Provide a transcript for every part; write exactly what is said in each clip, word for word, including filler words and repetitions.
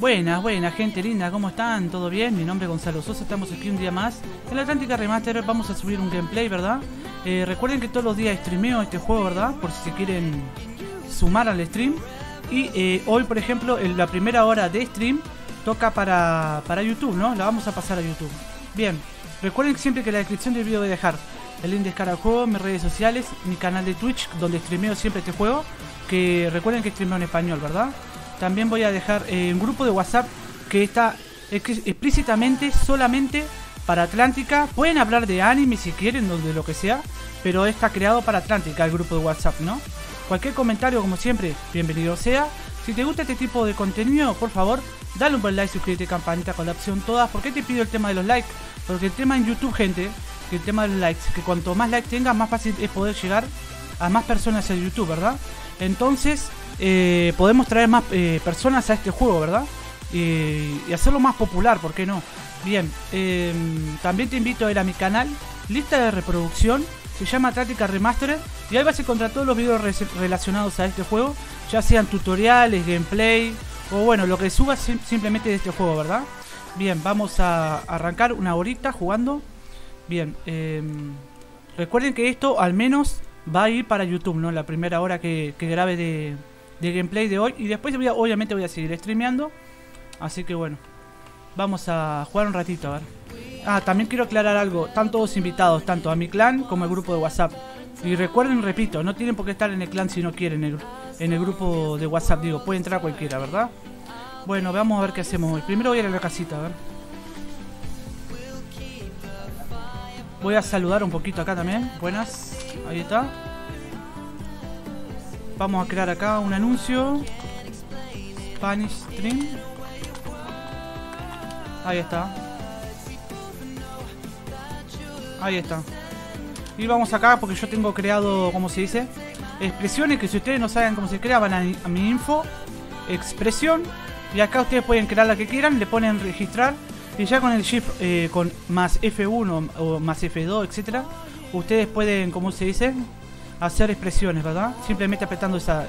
Buenas, buenas, gente linda, ¿cómo están? ¿Todo bien? Mi nombre es Gonzalo Sosa, estamos aquí un día más en la Atlantica Remastered. Vamos a subir un gameplay, ¿verdad? Eh, recuerden que todos los días streameo este juego, ¿verdad? Por si se quieren sumar al stream. Y eh, hoy, por ejemplo, en la primera hora de stream toca para, para YouTube, ¿no? La vamos a pasar a YouTube. Bien, recuerden siempre que en la descripción del video voy a dejar el link de descarga del juego, mis redes sociales, mi canal de Twitch, donde streameo siempre este juego. Que recuerden que streameo en español, ¿verdad? También voy a dejar eh, un grupo de WhatsApp que está explícitamente solamente para Atlántica. Pueden hablar de anime si quieren, o de lo que sea, pero está creado para Atlántica el grupo de WhatsApp, ¿no? Cualquier comentario, como siempre, bienvenido sea. Si te gusta este tipo de contenido, por favor, dale un buen like, suscríbete, campanita con la opción todas. ¿Por qué te pido el tema de los likes? Porque el tema en YouTube, gente, que el tema de los likes, que cuanto más likes tengas, más fácil es poder llegar a más personas en YouTube, ¿verdad? Entonces... Eh, podemos traer más eh, personas a este juego, ¿verdad? Eh, y hacerlo más popular, ¿por qué no? Bien, eh, también te invito a ir a mi canal, lista de reproducción, se llama Atlantica Remastered, y ahí vas a encontrar todos los videos re relacionados a este juego, ya sean tutoriales, gameplay, o bueno, lo que subas sim simplemente de este juego, ¿verdad? Bien, vamos a arrancar una horita jugando. Bien, eh, recuerden que esto al menos va a ir para YouTube, ¿no? La primera hora que, que grabe de... de gameplay de hoy. Y después voy a, obviamente voy a seguir streameando. Así que bueno, vamos a jugar un ratito, a ver. Ah, también quiero aclarar algo. Están todos invitados, tanto a mi clan como al grupo de WhatsApp. Y recuerden, repito, no tienen por qué estar en el clan si no quieren. En el, en el grupo de WhatsApp, digo, puede entrar cualquiera, ¿verdad? Bueno, vamos a ver qué hacemos hoy. Primero voy a ir a la casita, a ver. Voy a saludar un poquito acá también. Buenas, ahí está. Vamos a crear acá un anuncio. Spanish Stream. Ahí está. Ahí está. Y vamos acá porque yo tengo creado, ¿cómo se dice? Expresiones que si ustedes no saben cómo se crea, van a, a mi info. Expresión. Y acá ustedes pueden crear la que quieran. Le ponen registrar. Y ya con el shift, eh, con más F uno o más F dos, etcétera, ustedes pueden, ¿cómo se dice? Hacer expresiones, ¿verdad? Simplemente apretando esa,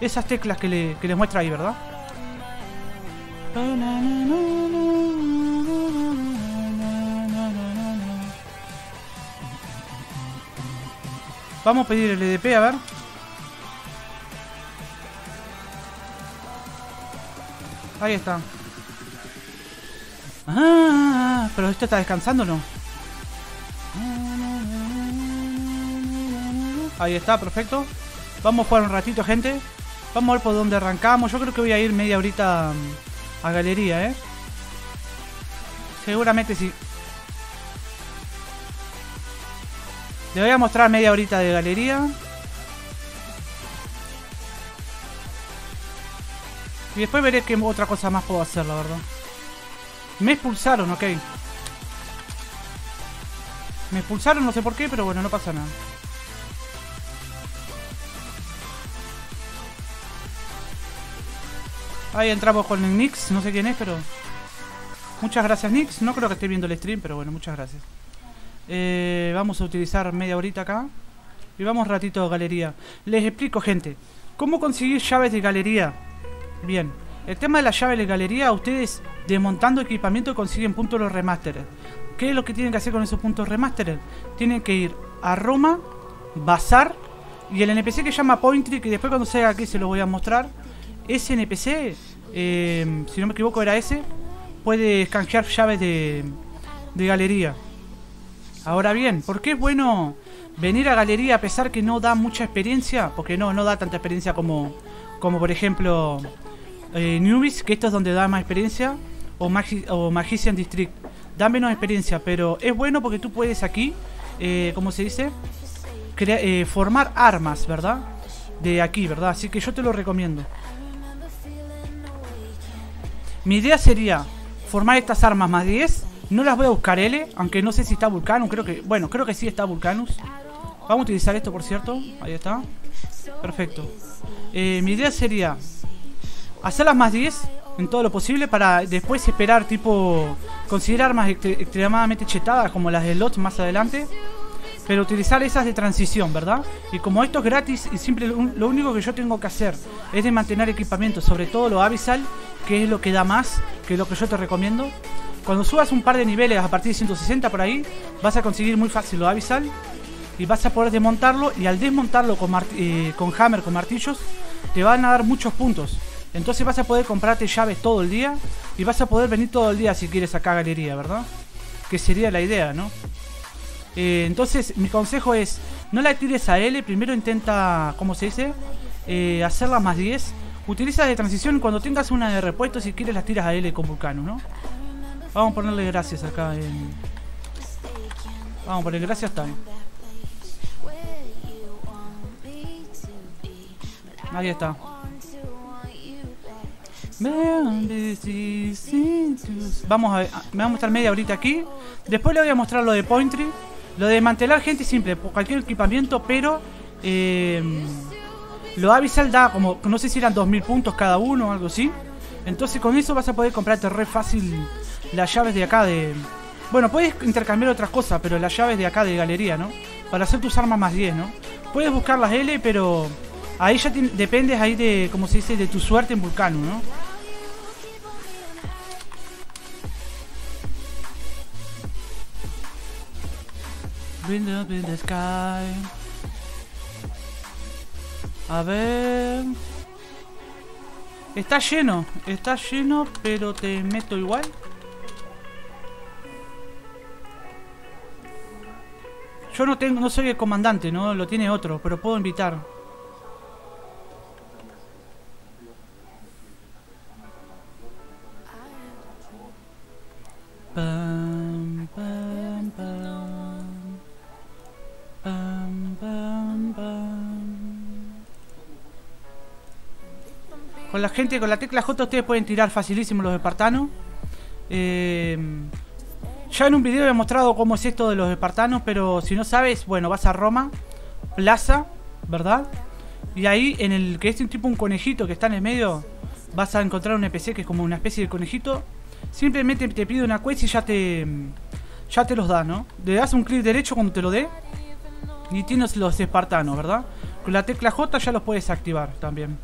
esas teclas que, le, que les muestra ahí, ¿verdad? Vamos a pedir el E D P, a ver. Ahí está. Ah, pero esto está descansando, ¿no? Ahí está, perfecto. Vamos a jugar un ratito, gente. Vamos a ver por dónde arrancamos. Yo creo que voy a ir media horita a galería, ¿eh? Seguramente sí. Le voy a mostrar media horita de galería. Y después veré qué otra cosa más puedo hacer, la verdad. Me expulsaron, ok. Me expulsaron, no sé por qué, pero bueno, no pasa nada. Ahí entramos con el Nix, no sé quién es, pero... Muchas gracias, Nix. No creo que esté viendo el stream, pero bueno, muchas gracias. Eh, vamos a utilizar media horita acá. Y vamos ratito a galería. Les explico, gente, cómo conseguir llaves de galería. Bien. El tema de las llaves de galería, ustedes desmontando equipamiento consiguen puntos de los remastered. ¿Qué es lo que tienen que hacer con esos puntos remastered? Tienen que ir a Roma, Bazar, y el N P C que llama Pointry, que después cuando salga aquí se los voy a mostrar. Ese N P C, eh, si no me equivoco era ese, puede canjear llaves de, de galería. Ahora bien, ¿por qué es bueno venir a galería a pesar que no da mucha experiencia? Porque no, no da tanta experiencia como, como por ejemplo, eh, Newbies, que esto es donde da más experiencia, o, Magi o Magician District, da menos experiencia, pero es bueno porque tú puedes aquí, eh, ¿cómo se dice? Crea eh, formar armas, ¿verdad? De aquí, ¿verdad? Así que yo te lo recomiendo. Mi idea sería formar estas armas más diez. No las voy a buscar L, aunque no sé si está Vulcanus. Creo que, bueno, creo que sí está Vulcanus. Vamos a utilizar esto, por cierto. Ahí está. Perfecto. Eh, mi idea sería hacerlas más diez en todo lo posible para después esperar, tipo, conseguir armas extremadamente chetadas como las de Lot más adelante. pero utilizar esas de transición, ¿verdad? Y como esto es gratis y simple, un, lo único que yo tengo que hacer es de mantener equipamiento, sobre todo lo Abyssal, que es lo que da más, que es lo que yo te recomiendo. Cuando subas un par de niveles a partir de ciento sesenta por ahí, vas a conseguir muy fácil lo Abyssal y vas a poder desmontarlo, y al desmontarlo con, eh, con hammer, con martillos, te van a dar muchos puntos. Entonces vas a poder comprarte llaves todo el día y vas a poder venir todo el día si quieres acá a galería, ¿verdad? Que sería la idea, ¿no? Eh, entonces mi consejo es, no la tires a L, primero intenta, ¿cómo se dice? Eh, hacerla más diez. Utilizas de transición, cuando tengas una de repuesto, si quieres las tiras a L con Vulcanus, ¿no? Vamos a ponerle gracias acá en... Vamos a ponerle gracias Tania. Ahí está. Vamos a ver, me va a mostrar media ahorita aquí. Después le voy a mostrar lo de Pointry. Lo de desmantelar gente simple, por cualquier equipamiento, pero eh, lo Abyssal da como, no sé si eran dos mil puntos cada uno o algo así. Entonces con eso vas a poder comprarte re fácil las llaves de acá de... Bueno, puedes intercambiar otras cosas, pero las llaves de acá de galería, ¿no? Para hacer tus armas más diez, ¿no? Puedes buscar las L, pero... Ahí ya te, dependes ahí de, como se dice, de tu suerte en Vulcanus, ¿no? Wind up in the sky. A ver... Está lleno, está lleno, pero te meto igual. Yo no tengo, no soy el comandante, ¿no? Lo tiene otro, pero puedo invitar. Pam, pam, pam. Pam, pam, pam. Con la gente, con la tecla J ustedes pueden tirar facilísimo los espartanos. Eh, ya en un video he mostrado cómo es esto de los espartanos, pero si no sabes, bueno, vas a Roma, plaza, ¿verdad? Y ahí en el que es un tipo un conejito que está en el medio, vas a encontrar un N P C que es como una especie de conejito. Simplemente te pide una quest y ya te ya te los da, ¿no? Le das un clic derecho cuando te lo dé y tienes los espartanos, ¿verdad? Con la tecla J ya los puedes activar también.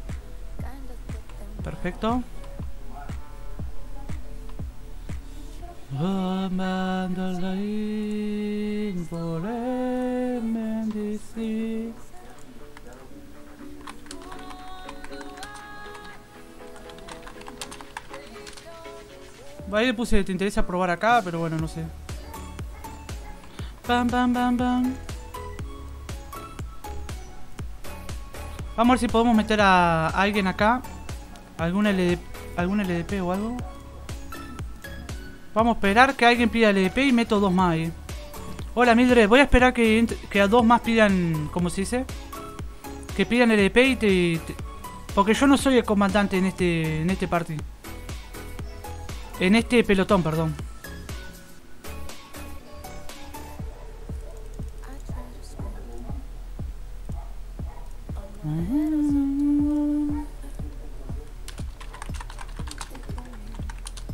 Perfecto. Ahí le puse, te interesa probar acá, pero bueno, no sé. Pam, pam, pam, pam. Vamos a ver si podemos meter a alguien acá. Algún L D P, algún L D P o algo. Vamos a esperar que alguien pida L D P y meto dos más ahí. Hola Mildred, voy a esperar que, que a dos más pidan, ¿cómo se dice? Que pidan L D P y te, te... Porque yo no soy el comandante en este, en este partido. En este pelotón, perdón.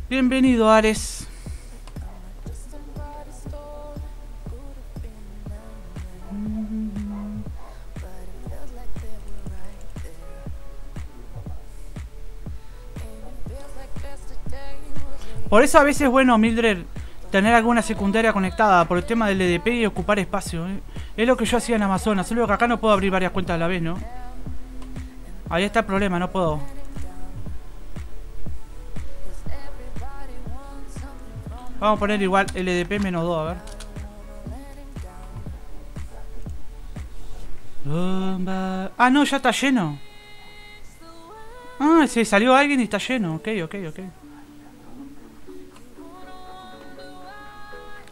Bienvenido, Ares. Por eso a veces es bueno, Mildred, tener alguna secundaria conectada por el tema del L D P y ocupar espacio, ¿eh? Es lo que yo hacía en Amazonas, solo que acá no puedo abrir varias cuentas a la vez, ¿no? Ahí está el problema, no puedo. Vamos a poner igual L D P menos dos, a ver. Ah, no, ya está lleno. Ah, se salió alguien y está lleno, ok, ok, ok.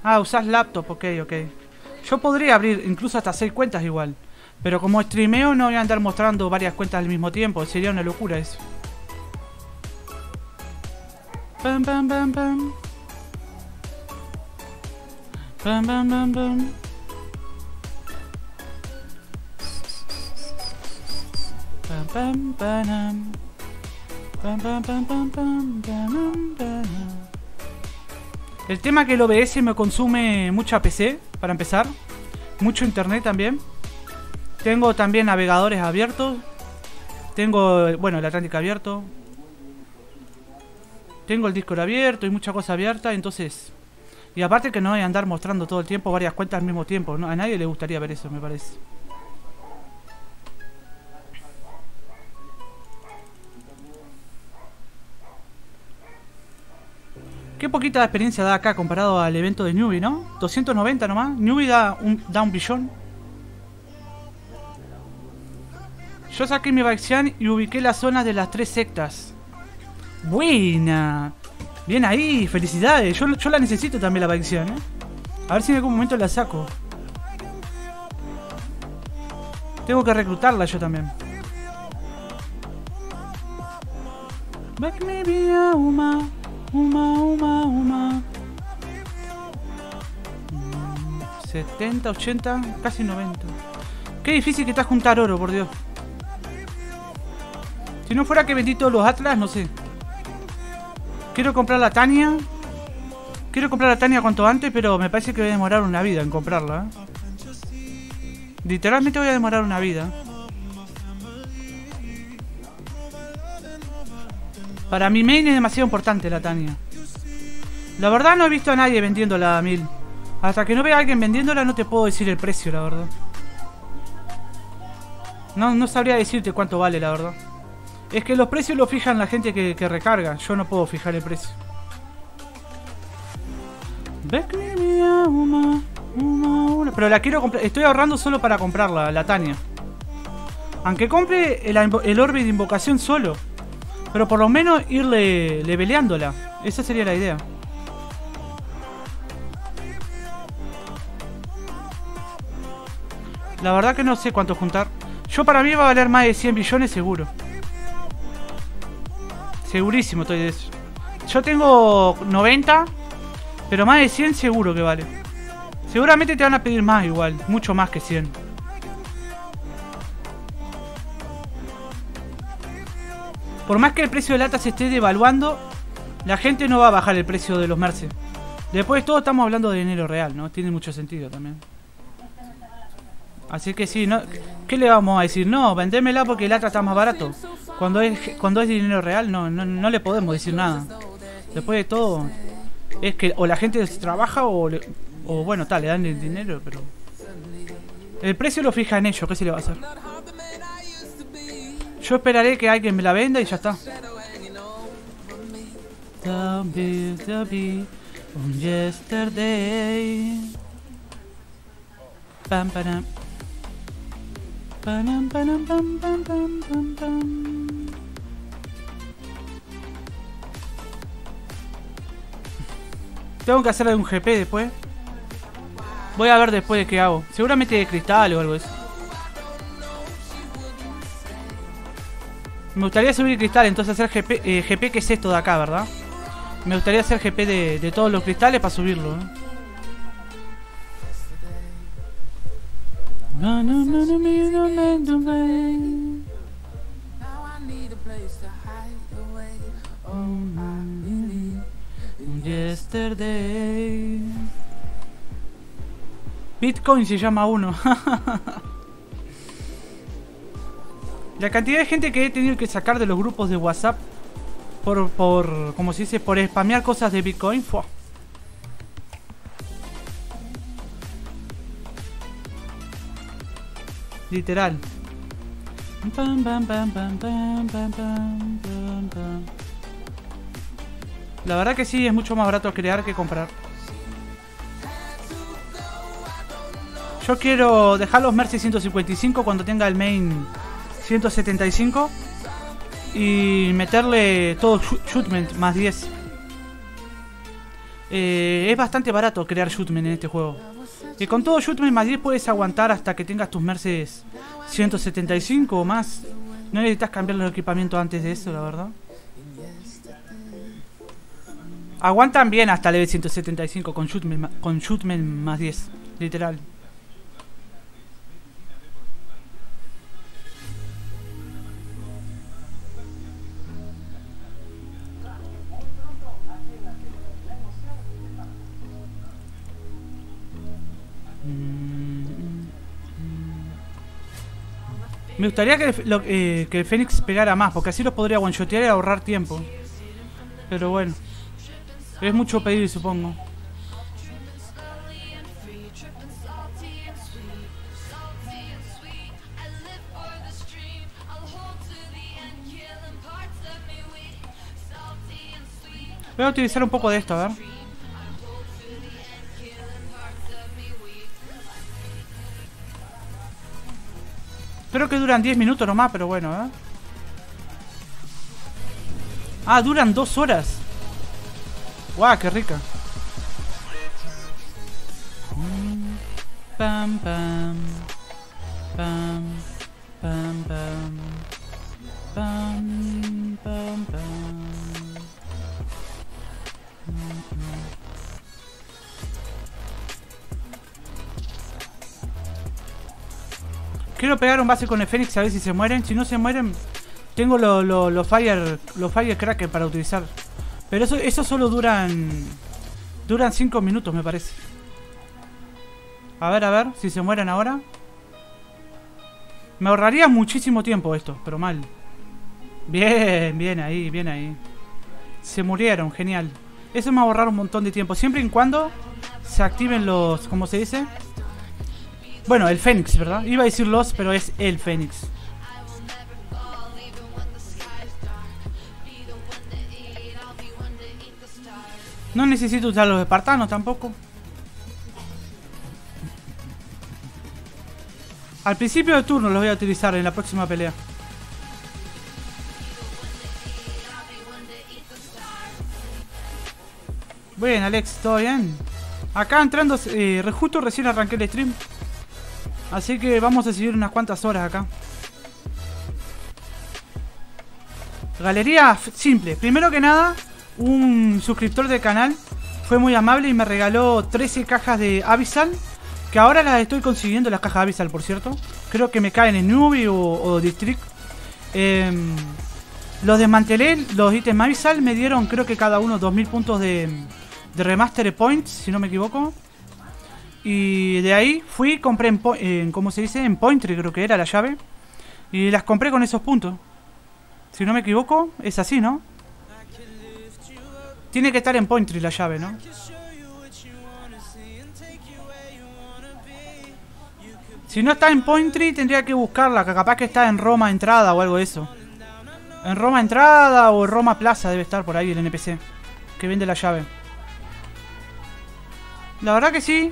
Ah, usás laptop, ok, ok. Yo podría abrir incluso hasta seis cuentas igual, pero como streameo no voy a andar mostrando varias cuentas al mismo tiempo. Sería una locura eso. Pam, pam, pam, pam. Pam, pam, pam, pam. Pam, pam, pam. Pam, pam, pam, pam, pam, pam, pam. El tema que el O B S me consume mucha P C, para empezar. mucho internet también. Tengo también navegadores abiertos. Tengo, bueno, el Atlántico abierto. Tengo el Discord abierto y mucha cosa abierta, entonces... Y aparte que no hay andar mostrando todo el tiempo varias cuentas al mismo tiempo, ¿no? A nadie le gustaría ver eso, me parece. Qué poquita experiencia da acá comparado al evento de Newbie, ¿no? doscientos noventa nomás. Newbie da un, da un billón. Yo saqué mi Baixian y ubiqué las zonas de las tres sectas. ¡Buena! Bien ahí, felicidades. Yo, yo la necesito también la Baixian, ¿eh? A ver si en algún momento la saco. Tengo que reclutarla yo también. Back me via uma, uma, uma, uma. setenta, ochenta, casi noventa. Qué difícil que está juntar oro, por Dios. Si no fuera que vendí todos los Atlas, no sé. Quiero comprar la Tania. Quiero comprar la Tania cuanto antes, pero me parece que voy a demorar una vida en comprarla, ¿eh? Literalmente voy a demorar una vida. Para mi main es demasiado importante la Tania. La verdad no he visto a nadie vendiéndola a mil. Hasta que no vea a alguien vendiéndola no te puedo decir el precio, la verdad. No, no sabría decirte cuánto vale, la verdad. Es que los precios los fijan la gente que, que recarga. Yo no puedo fijar el precio. Pero la quiero comprar. Estoy ahorrando solo para comprarla, la Tania. Aunque compre el, el orbe de invocación solo. Pero por lo menos irle leveleándola. Esa sería la idea. La verdad que no sé cuánto juntar. Yo para mí va a valer más de cien billones seguro. Segurísimo estoy de eso. Yo tengo noventa, pero más de cien seguro que vale. Seguramente te van a pedir más igual, mucho más que cien. Por más que el precio de lata se esté devaluando, la gente no va a bajar el precio de los Merce. Después todos estamos hablando de dinero real, ¿no? Tiene mucho sentido también. Así que sí, ¿no? ¿Qué le vamos a decir? No, vendémela porque el Atlas está más barato. Cuando es, cuando es dinero real, no, no, no le podemos decir nada. Después de todo, es que o la gente trabaja o, le, o bueno, tal, le dan el dinero, pero... El precio lo fija en ellos, ¿qué se le va a hacer? Yo esperaré que alguien me la venda y ya está. Pam, pam. Panam, panam, pam, pam, pam, pam, pam. Tengo que hacer algún G P después. Voy a ver después de qué hago. Seguramente de cristal o algo de eso. Me gustaría subir cristal, entonces hacer G P, eh, G P que es esto de acá, ¿verdad? Me gustaría hacer G P de, de todos los cristales para subirlo, ¿eh? Bitcoin se llama uno. La cantidad de gente que he tenido que sacar de los grupos de WhatsApp por, por como se dice, por spamear cosas de Bitcoin. Fua. Literal. La verdad que sí, es mucho más barato crear que comprar. Yo quiero dejar los Mercy ciento cincuenta y cinco cuando tenga el main ciento setenta y cinco. Y meterle todo Shootmen más diez. Eh, es bastante barato crear Shootmen en este juego. Y con todo Shootmen más diez puedes aguantar hasta que tengas tus Mercedes ciento setenta y cinco o más. No necesitas cambiar los equipamientos antes de eso, la verdad. Aguantan bien hasta level ciento setenta y cinco con Shootmen, con Shootmen más diez, literal. Mm-hmm. Me gustaría que, lo, eh, que Fénix pegara más, porque así los podría one-shotear y ahorrar tiempo. Pero bueno, es mucho pedir, supongo. Voy a utilizar un poco de esto, a ver. Creo que duran diez minutos nomás, pero bueno, ¿eh? Ah, duran dos horas. Guau, qué rica. Pam, pam. Pam, pam, pam. Pam, pam, pam. Quiero pegar un base con el Fénix a ver si se mueren. Si no se mueren, tengo los lo, lo Fire los Fire Crackers para utilizar. Pero eso, eso solo duran duran cinco minutos, me parece. A ver, a ver si se mueren ahora. Me ahorraría muchísimo tiempo esto, pero mal. Bien, bien ahí, bien ahí. Se murieron, genial. Eso me va a ahorrar un montón de tiempo, siempre y cuando se activen los... ¿Cómo se dice? Bueno, el Fénix, ¿verdad? Iba a decir los, pero es el Fénix. No necesito usar los espartanos tampoco. Al principio de turno los voy a utilizar en la próxima pelea. Bueno, Alex, ¿todo bien? Acá entrando, eh, justo recién arranqué el stream. Así que vamos a seguir unas cuantas horas acá. Galería simple. Primero que nada, un suscriptor del canal fue muy amable y me regaló trece cajas de Abyssal. Que ahora las estoy consiguiendo, las cajas Abyssal, por cierto. Creo que me caen en Newbies o, o District. Eh, los desmantelé, los ítems Abyssal me dieron, creo que cada uno, dos mil puntos de... de Remastered Points, si no me equivoco. Y de ahí fui, compré en, en ¿cómo se dice? En Pointry, creo que era la llave. Y las compré con esos puntos. Si no me equivoco, es así, ¿no? Tiene que estar en Pointry la llave, ¿no? Si no está en Pointry, tendría que buscarla. Que capaz que está en Roma Entrada o algo de eso. En Roma Entrada o Roma Plaza debe estar por ahí el N P C que vende la llave. La verdad que sí.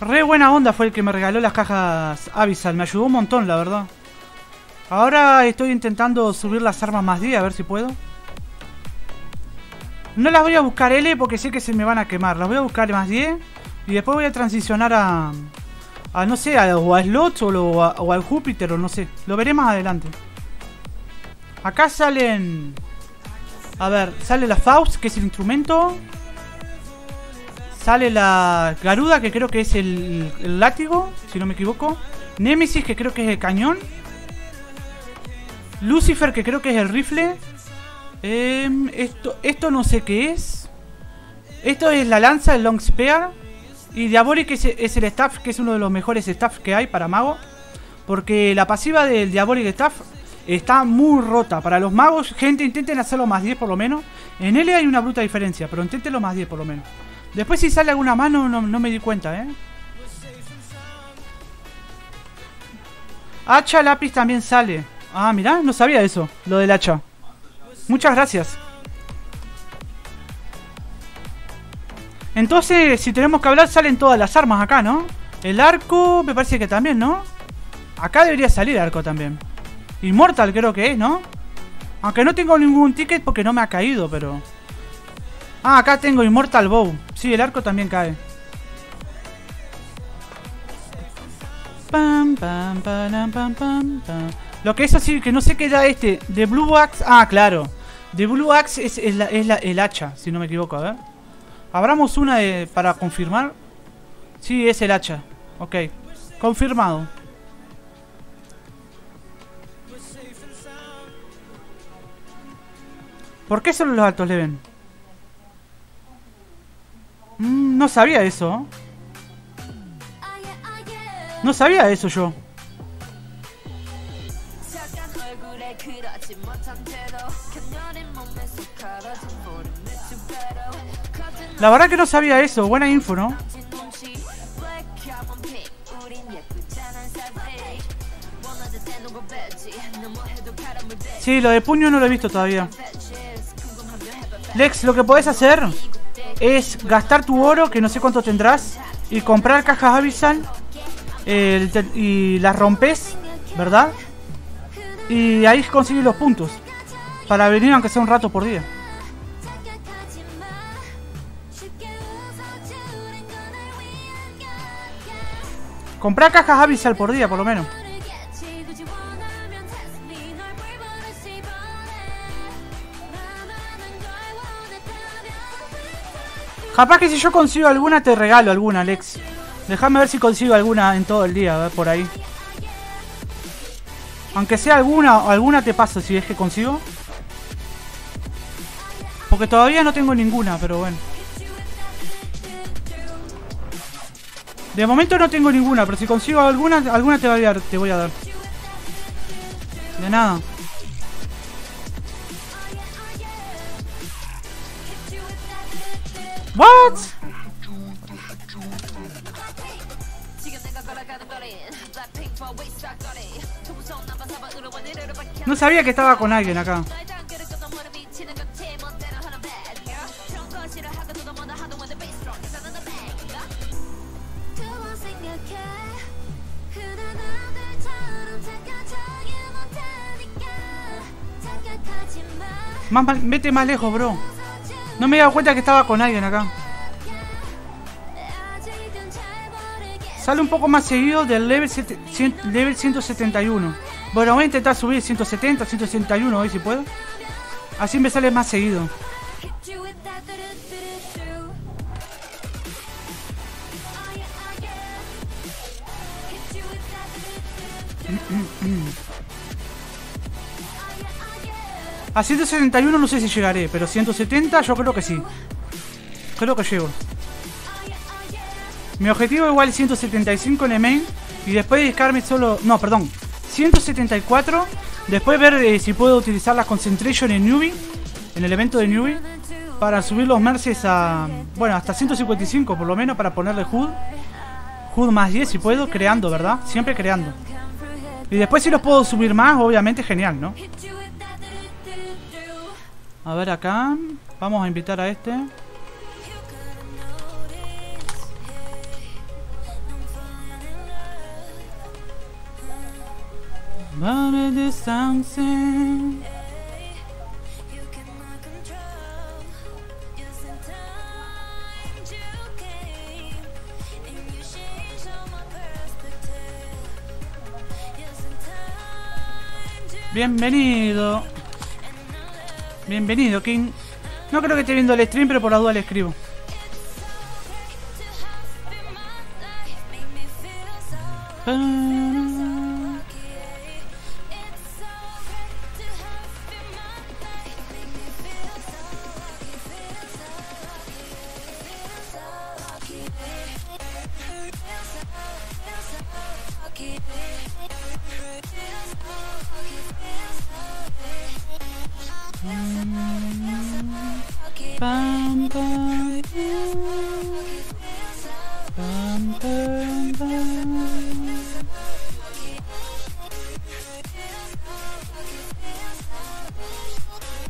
Re buena onda fue el que me regaló las cajas Abyssal. Me ayudó un montón, la verdad. Ahora estoy intentando subir las armas más día, a ver si puedo. No las voy a buscar L porque sé que se me van a quemar. Las voy a buscar más diez. Y después voy a transicionar a... a no sé, a, o a Slots o, lo, a, o al Júpiter o no sé. Lo veré más adelante. Acá salen... A ver, sale la Faust, que es el instrumento... Sale la Garuda, que creo que es el, el látigo, si no me equivoco. Némesis, que creo que es el cañón. Lucifer, que creo que es el rifle. Eh, esto, esto no sé qué es. Esto es la lanza, el long spear. Y Diabolic, que es, es el staff, que es uno de los mejores staff que hay para mago. Porque la pasiva del Diabolic staff está muy rota. Para los magos, gente, intenten hacerlo más diez por lo menos. En L hay una bruta diferencia, pero inténtenlo más diez por lo menos. Después si sale alguna mano, no, no me di cuenta, ¿eh? Hacha, lápiz también sale. Ah, mirá, no sabía eso, lo del hacha. Muchas gracias. Entonces, si tenemos que hablar, salen todas las armas acá, ¿no? El arco, me parece que también, ¿no? Acá debería salir arco también. Immortal creo que es, ¿no? Aunque no tengo ningún ticket porque no me ha caído, pero... Ah, acá tengo Immortal Bow. Sí, el arco también cae. Pam, pam, pam, pam, pam, pam. Lo que es así, que no sé qué da este. The Blue Axe. Ah, claro. The Blue Axe es, es, la, es la, el hacha, si no me equivoco. A ver. Abramos una de, para confirmar. Sí, es el hacha. Ok. Confirmado. ¿Por qué solo los altos le ven? No sabía eso. No sabía eso yo. La verdad que no sabía eso. Buena info, ¿no? Sí, lo de puño no lo he visto todavía. Lex, lo que podés hacer es gastar tu oro, que no sé cuánto tendrás, y comprar cajas Abyssal, eh, y las rompes, ¿verdad? Y ahí consigues los puntos para venir aunque sea un rato por día. Comprar cajas Abyssal por día, por lo menos. Capaz que si yo consigo alguna te regalo alguna, Alex. Déjame ver si consigo alguna en todo el día, a ver, por ahí. Aunque sea alguna, alguna te paso si es que consigo. Porque todavía no tengo ninguna, pero bueno. De momento no tengo ninguna, pero si consigo alguna, alguna te voy a dar, te voy a dar. De nada. What? No sabía que estaba con alguien acá. Más mal, vete más lejos, bro. No me he dado cuenta que estaba con alguien acá. Sale un poco más seguido del level, level ciento setenta y uno. Bueno, voy a intentar subir ciento setenta, ciento sesenta y uno hoy si puedo. Así me sale más seguido. A ciento setenta y uno no sé si llegaré, pero ciento setenta yo creo que sí. Creo que llego. Mi objetivo igual es ciento setenta y cinco en el main. Y después dedicarme solo... No, perdón. ciento setenta y cuatro. Después ver eh, si puedo utilizar las concentration en Newbie. En el evento de Newbie. Para subir los mercies a... Bueno, hasta ciento cincuenta y cinco por lo menos para ponerle H U D. H U D más diez si puedo. Creando, ¿verdad? Siempre creando. Y después si los puedo subir más, obviamente genial, ¿no? A ver acá, vamos a invitar a este. Bienvenido. Bienvenido, King. No creo que esté viendo el stream, pero por la duda le escribo.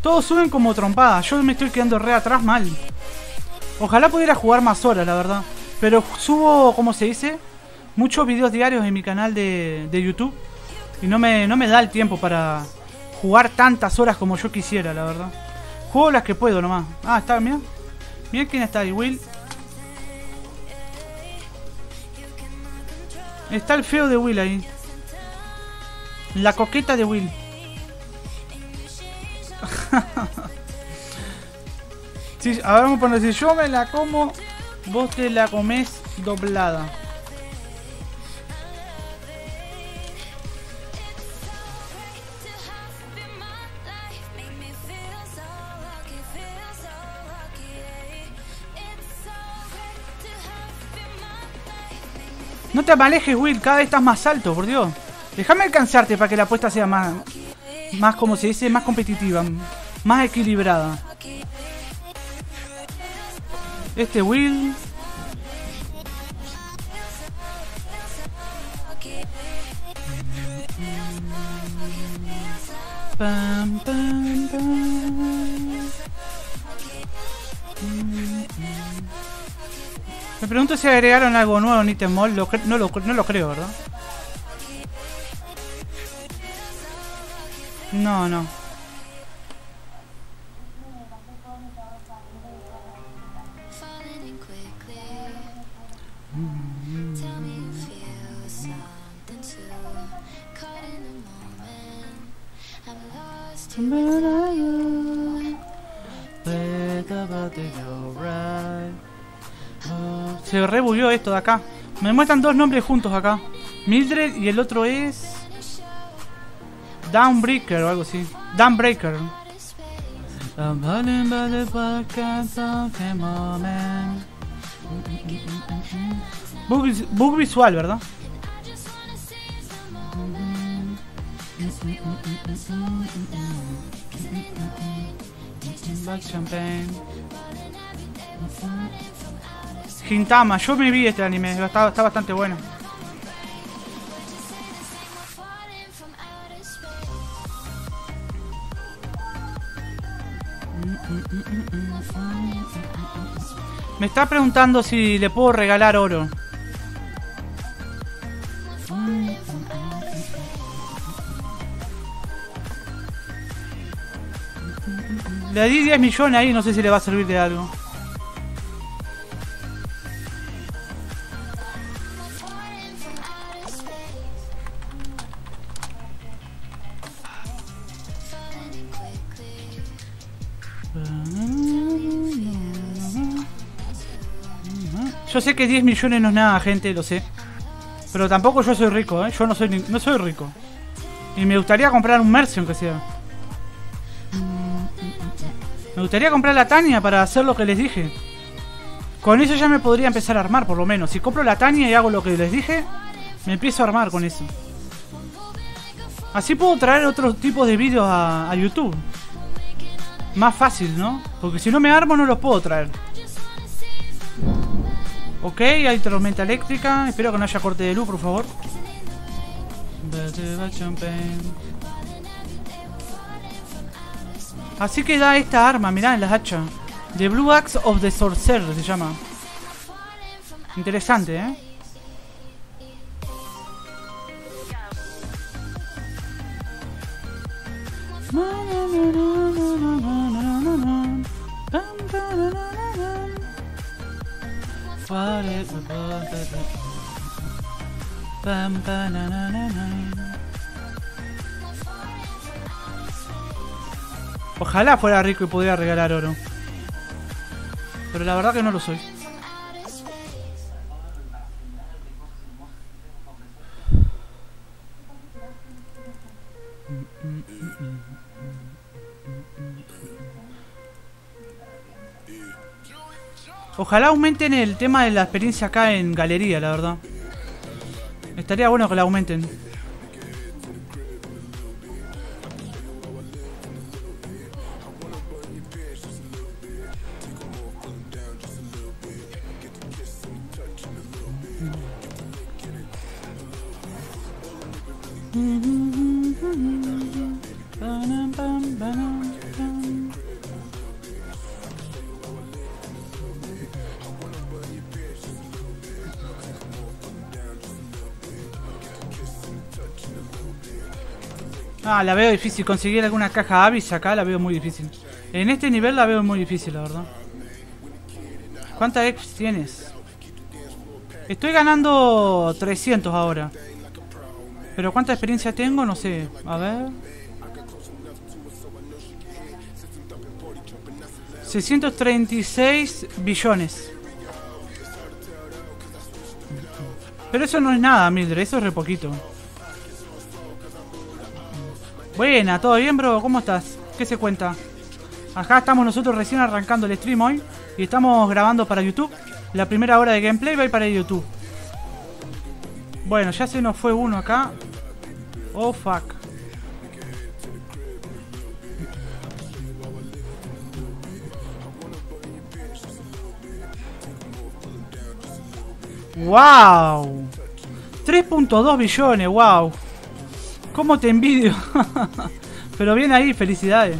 Todos suben como trompadas. Yo me estoy quedando re atrás mal. Ojalá pudiera jugar más horas, la verdad. Pero subo, como se dice, muchos videos diarios en mi canal de, de YouTube. Y no me, no me da el tiempo para jugar tantas horas como yo quisiera, la verdad. Juego las que puedo nomás. Ah, está, mira. Mira quién está ahí, Will. Está el feo de Will ahí. La coqueta de Will. Sí, a ver, vamos a poner, si yo me la como, vos te la comés doblada. No te alejes, Will, cada vez estás más alto, por Dios. Déjame alcanzarte para que la apuesta sea más... más, como se dice, más competitiva, más equilibrada. Este Will. Pam, pam, pam. Me pregunto si agregaron algo nuevo en Item Mall. Lo no, lo no lo creo, ¿verdad? No, no. Se revolvió esto de acá. Me muestran dos nombres juntos acá. Mildred y el otro es... Dawnbreaker o algo así. Dawnbreaker. Bug, bug visual, ¿verdad? Black Champagne. Gintama, yo me vi este anime, está, está bastante bueno. Me está preguntando si le puedo regalar oro. Le di diez millones ahí, no sé si le va a servir de algo. Yo sé que diez millones no es nada, gente, lo sé. Pero tampoco yo soy rico, ¿eh? Yo no soy, no soy rico. Y me gustaría comprar un Mercy, aunque sea. Me gustaría comprar la Tania para hacer lo que les dije. Con eso ya me podría empezar a armar, por lo menos. Si compro la Tania y hago lo que les dije, me empiezo a armar con eso. Así puedo traer otros tipos de vídeos a, a YouTube. Más fácil, ¿no? Porque si no me armo, no los puedo traer. Ok, hay tormenta eléctrica. Espero que no haya corte de luz, por favor. Así que da esta arma, mirá, en las hachas. The Blue Axe of the Sorcerer se llama. Interesante, ¿eh? Ojalá fuera rico y pudiera regalar oro. Pero la verdad que no lo soy. Ojalá aumenten el tema de la experiencia acá en galería, la verdad. Estaría bueno que la aumenten. Ah, la veo difícil. Conseguir alguna caja Abyss acá la veo muy difícil. En este nivel la veo muy difícil, la verdad. ¿Cuántas X tienes? Estoy ganando trescientos ahora. Pero ¿cuánta experiencia tengo? No sé. A ver... seiscientos treinta y seis billones. Pero eso no es nada, Mildred. Eso es re poquito. Buena, ¿todo bien, bro? ¿Cómo estás? ¿Qué se cuenta? Acá estamos nosotros recién arrancando el stream hoy. Y estamos grabando para YouTube. La primera hora de gameplay va para YouTube. Bueno, ya se nos fue uno acá. Oh, fuck. ¡Wow! tres punto dos billones, wow. ¿Cómo te envidio? Pero bien ahí, felicidades.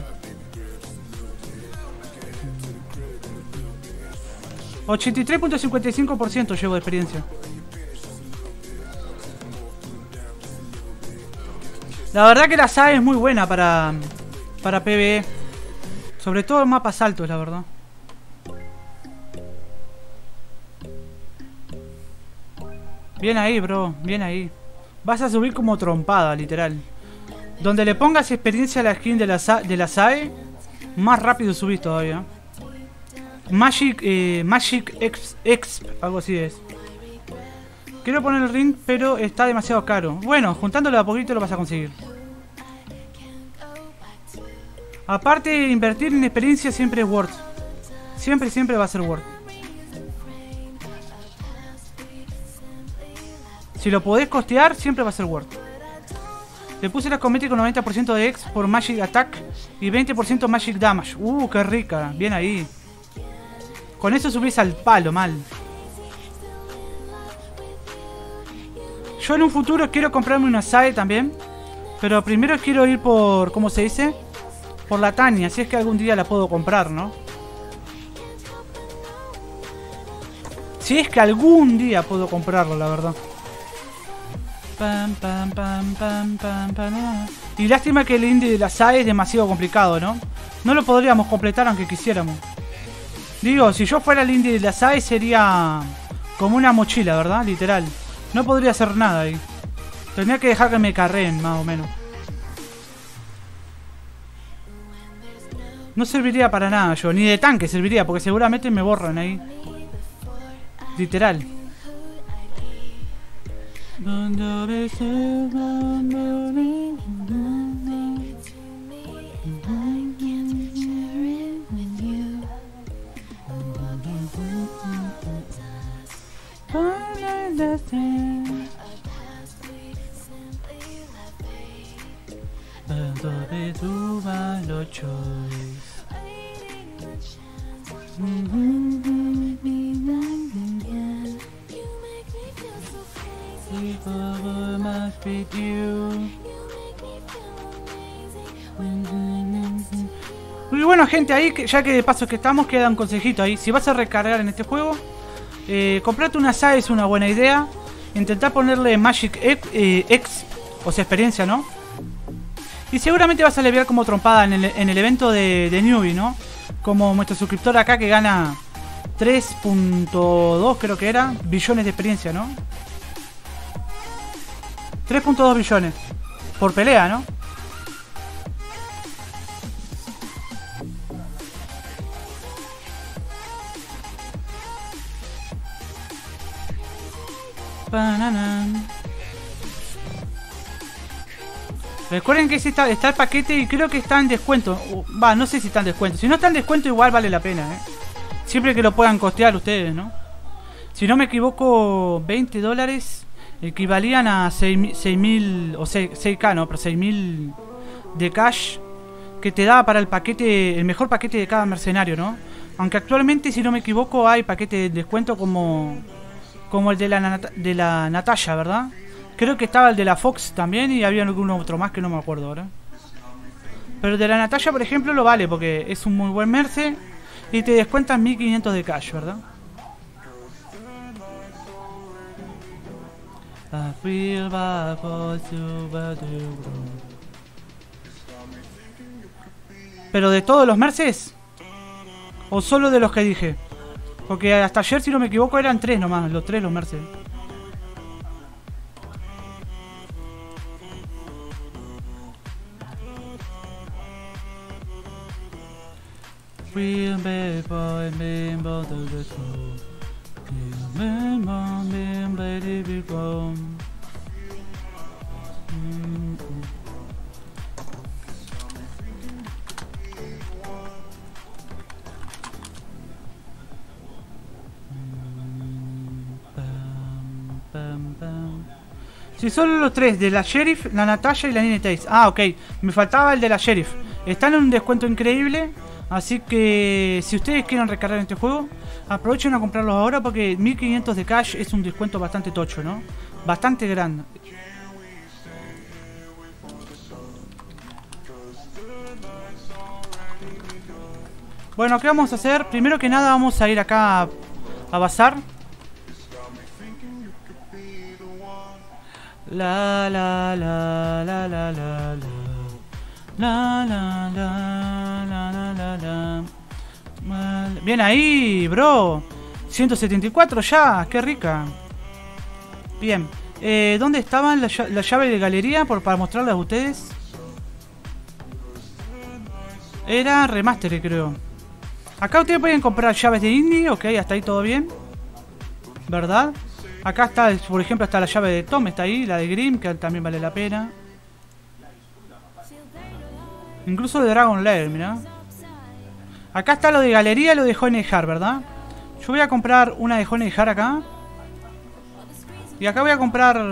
ochenta y tres punto cincuenta y cinco por ciento llevo de experiencia. La verdad que la S A E es muy buena para, para PvE. Sobre todo en mapas altos, la verdad. Bien ahí, bro, bien ahí. Vas a subir como trompada, literal. Donde le pongas experiencia a la skin de la, de la S A E, más rápido subís todavía. Magic, eh, Magic Exp, Exp, algo así es. Quiero poner el ring, pero está demasiado caro. Bueno, juntándolo a poquito lo vas a conseguir. Aparte, invertir en experiencia siempre es worth. Siempre, siempre va a ser worth. Si lo podés costear, siempre va a ser worth. Le puse la cosmética con noventa por ciento de X por Magic Attack y veinte por ciento Magic Damage. Uh, qué rica. Bien ahí. Con eso subís al palo, mal. Yo en un futuro quiero comprarme una S A E también. Pero primero quiero ir por... ¿Cómo se dice? Por la Tania, si es que algún día la puedo comprar, ¿no? Si es que algún día puedo comprarlo, la verdad. Pam, pam, pam, pam, pam, pam. Y lástima que el indie de la S A E es demasiado complicado, ¿no? No lo podríamos completar aunque quisiéramos. Digo, si yo fuera el indie de la S A E sería como una mochila, ¿verdad? Literal. No podría hacer nada ahí. Tendría que dejar que me carreen, más o menos. No serviría para nada yo. Ni de tanque serviría, porque seguramente me borran ahí. Literal. Muy bueno, gente, ahí ya que de paso que estamos, queda un consejito ahí. Si vas a recargar en este juego, Eh, comprarte una S A E es una buena idea. Intentá ponerle Magic X, eh, X, o sea, experiencia, ¿no? Y seguramente vas a leviar como trompada en el, en el evento de, de Newbie, ¿no? Como nuestro suscriptor acá que gana tres punto dos, creo que era, billones de experiencia, ¿no? tres punto dos billones. Por pelea, ¿no? Pananan. Recuerden que ese está, está el paquete y creo que está en descuento. Va, no sé si está en descuento. Si no está en descuento igual vale la pena, ¿eh? Siempre que lo puedan costear ustedes, ¿no? Si no me equivoco, veinte dólares equivalían a seis mil o seis K, no, pero seis mil de cash que te da para el paquete, el mejor paquete de cada mercenario, ¿no? Aunque actualmente, si no me equivoco, hay paquete de descuento como... Como el de la, de la Natasha, ¿verdad? Creo que estaba el de la Fox también y había algún otro más que no me acuerdo ahora. Pero el de la Natasha, por ejemplo, lo vale porque es un muy buen merce y te descuentan mil quinientos de cash, ¿verdad? ¿Pero de todos los merces? ¿O solo de los que dije? Porque hasta ayer, si no me equivoco, eran tres nomás, los tres los Mercedes. Si sí, solo los tres, de la Sheriff, la Natasha y la Nina Taze. Ah, ok, me faltaba el de la Sheriff. Están en un descuento increíble Así que si ustedes quieren recargar este juego, aprovechen a comprarlos ahora, porque mil quinientos de cash es un descuento bastante tocho, ¿no? Bastante grande. Bueno, ¿qué vamos a hacer? Primero que nada vamos a ir acá a, a Bazar. La la la la la la la la la la la la la. Bien ahí, bro. ciento setenta y cuatro ya, qué rica. Bien, eh, ¿dónde estaban la, la llave de galería por, para mostrarlas a ustedes? Era Remastered, creo. Acá ustedes pueden comprar llaves de indie, ok, hasta ahí todo bien, ¿verdad? Acá está, por ejemplo, está la llave de Tom, está ahí, la de Grimm, que también vale la pena. Incluso de Dragon Lair, mirá. Acá está lo de galería y lo de Jonejar, ¿verdad? Yo voy a comprar una de Jonejar acá. Y acá voy a comprar...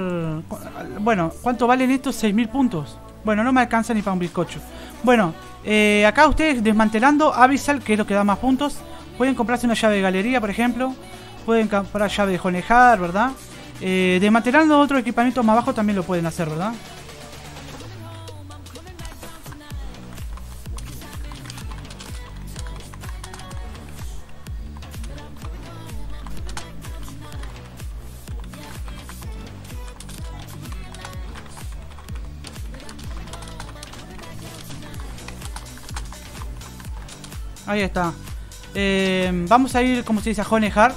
Bueno, ¿cuánto valen estos? seis mil puntos. Bueno, no me alcanza ni para un bizcocho. Bueno... Eh, acá ustedes desmantelando Abyssal, que es lo que da más puntos. Pueden comprarse una llave de galería, por ejemplo. Pueden comprar llave de Jonejar, ¿verdad? Eh, desmantelando otro equipamiento más bajo también lo pueden hacer, ¿verdad? Ahí está. Eh, vamos a ir, como se dice, a Jonejar.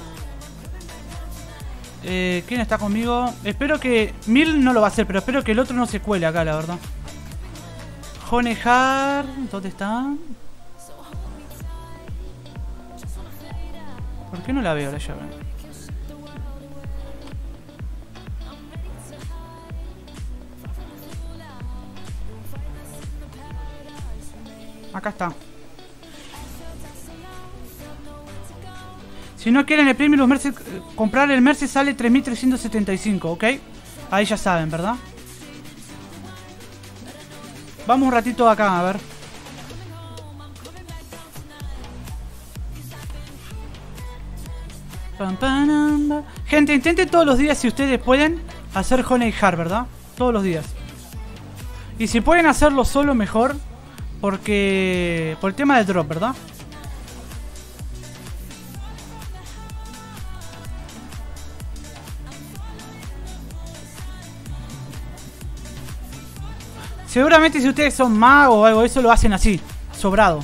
Eh, ¿Quién está conmigo? Espero que... Mil no lo va a hacer, pero espero que el otro no se cuele acá, la verdad. Jonejar... ¿Dónde está? ¿Por qué no la veo la llave? Acá está. Si no quieren el premio, los Merce, comprar el Merce sale tres mil trescientos setenta y cinco, ¿ok? Ahí ya saben, ¿verdad? Vamos un ratito acá, a ver. Gente, intenten todos los días, si ustedes pueden, hacer Jonejar, ¿verdad? Todos los días. Y si pueden hacerlo solo, mejor. Porque... Por el tema del drop, ¿verdad? Seguramente si ustedes son magos o algo de eso lo hacen así, sobrado.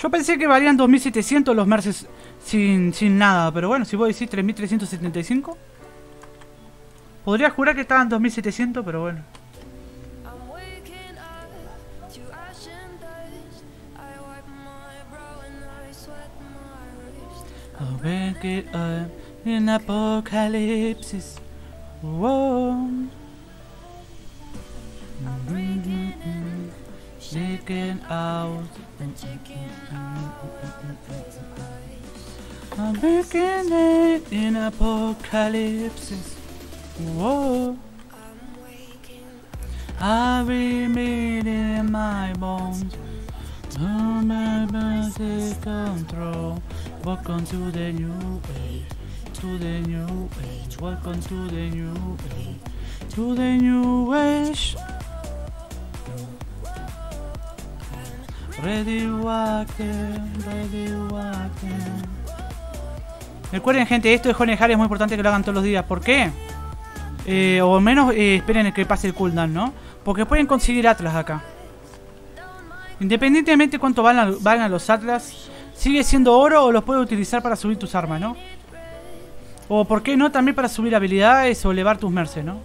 Yo pensé que valían dos mil setecientos los Merces sin, sin nada, pero bueno, si vos decís tres mil trescientos setenta y cinco. Podría jurar que estaban dos mil setecientos, pero bueno. I'll wake it up in apocalypse. Whoa. I'm breaking in, shaking out. I'm breaking it in apocalypse. Whoa. I remain in my bones. No my body control. Welcome to the new age, to the new age, welcome to the new age, to the new age. Ready walking, ready walking. Recuerden, gente, esto de Jonejar es muy importante que lo hagan todos los días. ¿Por qué? Eh, o al menos eh, esperen que pase el cooldown, ¿no? Porque pueden conseguir Atlas acá. Independientemente cuánto valgan, valgan los Atlas, sigue siendo oro o los puedes utilizar para subir tus armas, ¿no? O por qué no, también para subir habilidades o elevar tus merces, ¿no?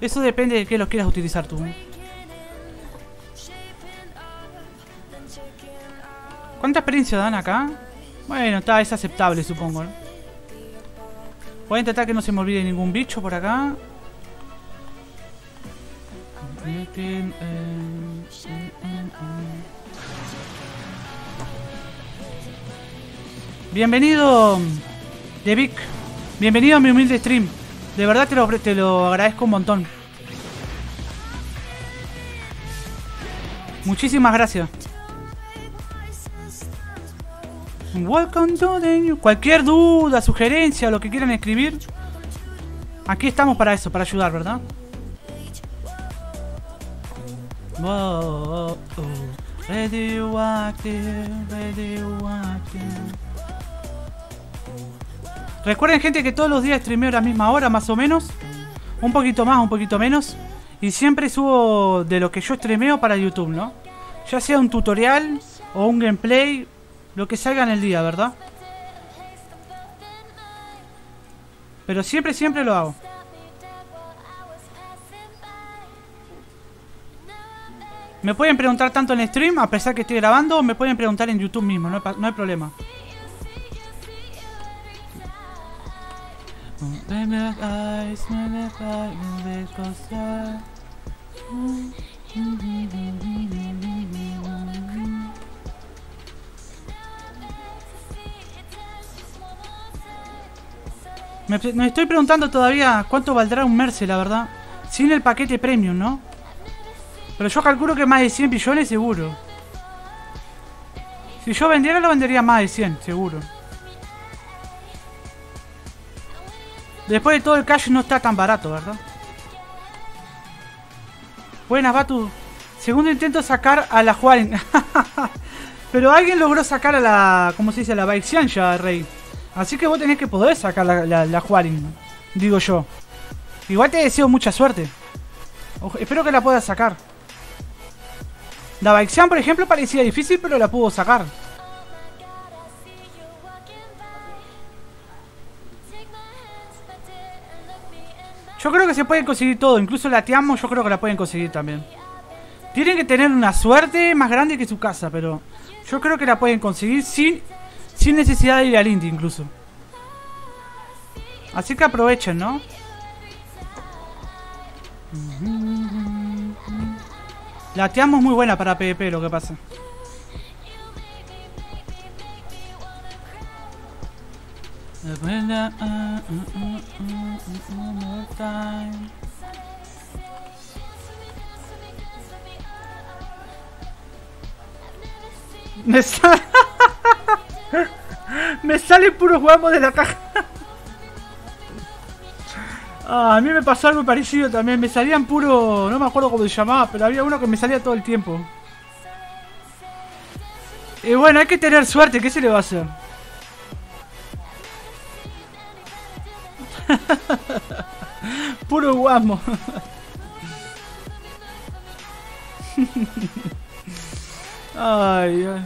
Eso depende de qué los quieras utilizar tú, ¿eh? ¿Cuánta experiencia dan acá? Bueno, está, es aceptable, supongo, ¿no? Voy a intentar que no se me olvide ningún bicho por acá. Bienvenido, The Vic. Bienvenido a mi humilde stream. De verdad te lo, te lo agradezco un montón. Muchísimas gracias. Welcome to the new. Cualquier duda, sugerencia, lo que quieran escribir, aquí estamos para eso, para ayudar, ¿verdad? Whoa, oh, oh. Radioactive, radioactive. Recuerden, gente, que todos los días streameo a la misma hora, más o menos. Un poquito más, un poquito menos. Y siempre subo de lo que yo streameo para YouTube, ¿no? Ya sea un tutorial o un gameplay, lo que salga en el día, ¿verdad? Pero siempre, siempre lo hago. Me pueden preguntar tanto en el stream, a pesar que estoy grabando, o me pueden preguntar en YouTube mismo, no hay, no hay problema. Me, me estoy preguntando todavía cuánto valdrá un Merce, la verdad. Sin el paquete premium, ¿no? Pero yo calculo que más de cien millones seguro. Si yo vendiera, lo vendería más de cien, seguro. Después de todo, el cash no está tan barato, ¿verdad? Buenas, Batu. Segundo intento sacar a la Juaren. Pero alguien logró sacar a la... ¿Cómo se dice? A la Baixian ya, Rey. Así que vos tenés que poder sacar la, la, la Juaren, digo yo. Igual te deseo mucha suerte. Ojo, espero que la puedas sacar. La Baixian, por ejemplo, parecía difícil, pero la pudo sacar. Yo creo que se pueden conseguir todo, incluso la Tiamo yo creo que la pueden conseguir también. Tienen que tener una suerte más grande que su casa, pero yo creo que la pueden conseguir sin, sin necesidad de ir al indie incluso. Así que aprovechen, ¿no? La Tiamo es muy buena para PvP, lo que pasa. Me sale... me salen puros guapos de la caja. Ah, a mí me pasó algo parecido también. Me salían puros... No me acuerdo cómo se llamaba, pero había uno que me salía todo el tiempo. Y bueno, hay que tener suerte. ¿Qué se le va a hacer? Puro guamo. Ay, ay.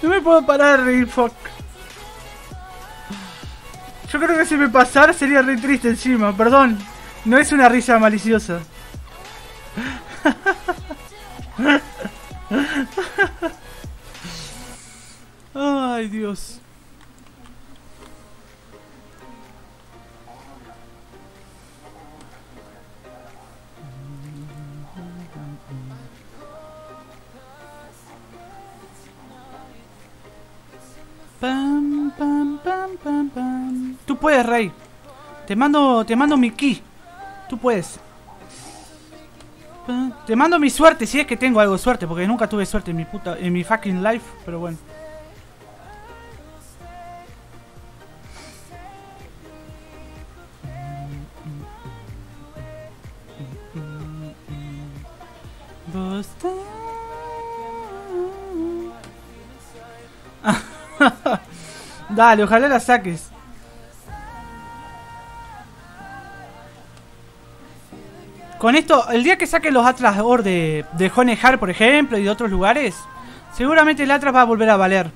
No me puedo parar de reír, fuck. Yo creo que si me pasara sería re triste encima, perdón. No es una risa maliciosa. Ay, Dios. Pam, pam, pam, pam, pam. Tú puedes, Rey. Te mando, te mando mi ki. Tú puedes. Te mando mi suerte, si es que tengo algo de suerte, porque nunca tuve suerte en mi puta, en mi fucking life, pero bueno. Dale, ojalá la saques. Con esto, el día que saquen los Atlas Or de, de Jonejar, por ejemplo, y de otros lugares, seguramente el Atlas va a volver a valer.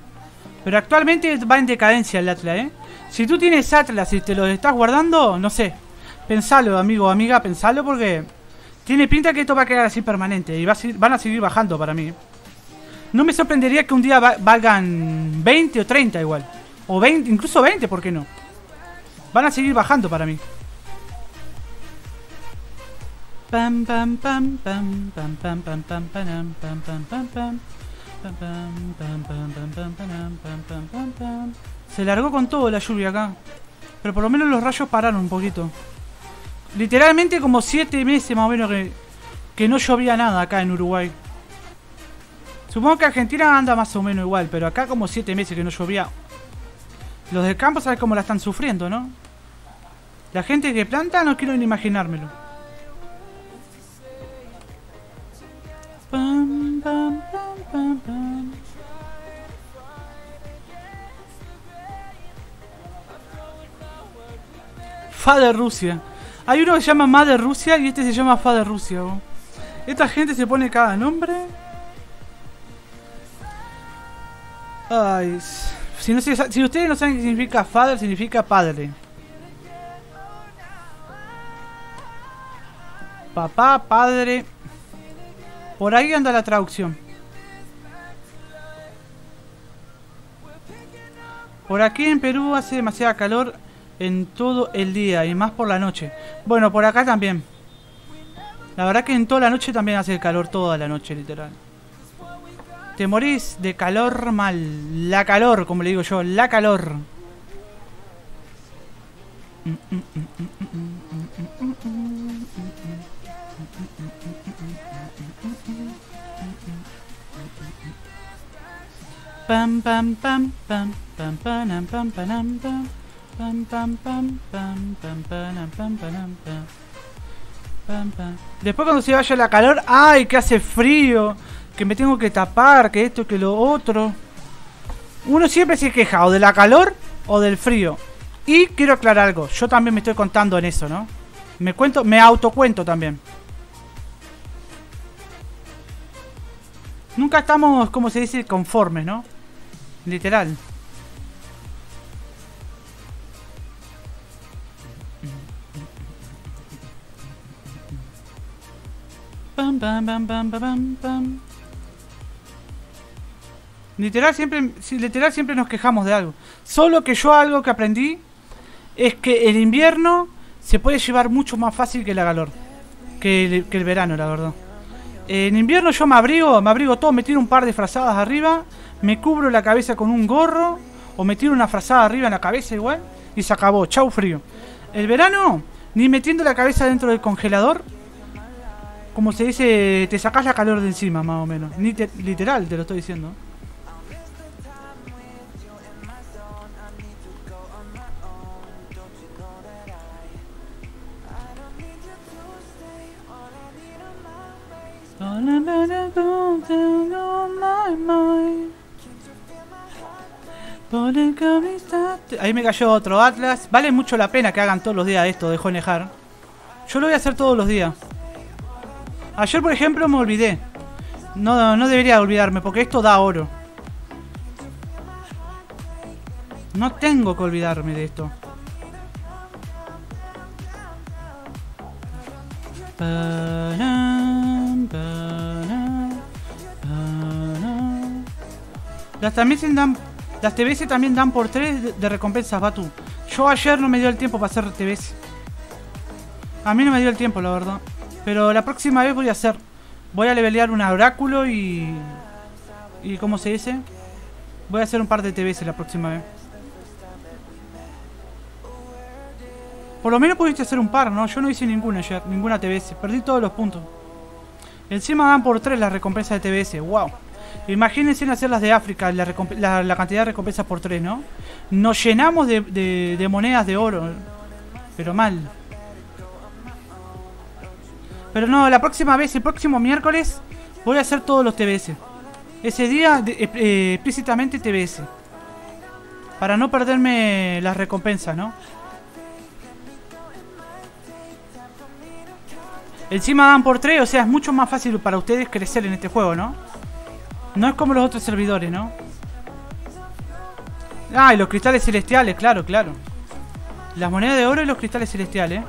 Pero actualmente va en decadencia el Atlas, ¿eh? Si tú tienes Atlas y te los estás guardando, no sé. Pensalo, amigo o amiga, pensalo, porque tiene pinta que esto va a quedar así permanente y va a seguir, van a seguir bajando para mí. No me sorprendería que un día va, valgan veinte o treinta igual. O veinte, incluso veinte, ¿por qué no? Van a seguir bajando para mí. Pam pam pam pam pam pam pam pam pam pam pam pam pam pam pam pam pam pam pam. Se largó con todo la lluvia acá. Pero por lo menos los rayos pararon un poquito. Literalmente como siete meses más o menos que, que no llovía nada acá en Uruguay. Supongo que Argentina anda más o menos igual, pero acá como siete meses que no llovía. Los del campo sabes cómo la están sufriendo, ¿no? La gente que planta no quiero ni imaginármelo. Pam, pam, pam, pam, pam. Father Rusia. Hay uno que se llama Mother Rusia y este se llama Father Rusia. ¿No? Esta gente se pone cada nombre. Ay, si, no se, si ustedes no saben qué significa Father, significa padre. Papá, padre. Por ahí anda la traducción. Por aquí en Perú hace demasiada calor en todo el día y más por la noche. Bueno, por acá también. La verdad que en toda la noche también hace calor, toda la noche, literal. Te morís de calor mal. La calor, como le digo yo, la calor. Pam pam pam pam pam pam pam pam pam. Pam pam pam pam pam pam pam pam pam pam. Después cuando se vaya la calor, ay, que hace frío, que me tengo que tapar, que esto, que lo otro. Uno siempre se queja o de la calor o del frío. Y quiero aclarar algo, yo también me estoy contando en eso, ¿no? Me cuento, me autocuento también. Nunca estamos, como se dice, conformes, ¿no? Literal. Pam, pam, pam, pam, pam, pam. Literal siempre, literal siempre nos quejamos de algo. Solo que yo algo que aprendí es que el invierno se puede llevar mucho más fácil que la calor. Que el, que el verano, la verdad. En invierno yo me abrigo, me abrigo todo, me tiro un par de frazadas arriba, me cubro la cabeza con un gorro o me tiro una frazada arriba en la cabeza igual y se acabó, chau frío. El verano, ni metiendo la cabeza dentro del congelador, como se dice, te sacás la calor de encima más o menos, ni te, literal te lo estoy diciendo. Ahí me cayó otro Atlas. Vale mucho la pena que hagan todos los días esto de Jonejar. Yo lo voy a hacer todos los días. Ayer por ejemplo me olvidé. No, no, no debería olvidarme porque esto da oro. No tengo que olvidarme de esto. Las, también dan, las T B S también dan por tres de recompensas, Batu. Yo ayer no me dio el tiempo para hacer T B S. A mí no me dio el tiempo, la verdad. Pero la próxima vez voy a hacer. Voy a levelear un oráculo y... ¿Y cómo se dice? Voy a hacer un par de T B S la próxima vez. Por lo menos pudiste hacer un par, ¿no? Yo no hice ninguna ayer, ninguna T B S. Perdí todos los puntos. Encima dan por tres las recompensas de T B S. ¡Wow! Imagínense en hacer las de África, la, la, la cantidad de recompensas por tres, ¿no? Nos llenamos de, de, de monedas de oro. Pero mal. Pero no, la próxima vez, el próximo miércoles, voy a hacer todos los T B S. Ese día, de, eh, explícitamente T B S. Para no perderme las recompensas, ¿no? Encima dan por tres, o sea, es mucho más fácil para ustedes crecer en este juego, ¿no? No es como los otros servidores, ¿no? Ah, y los cristales celestiales, claro, claro. Las monedas de oro y los cristales celestiales.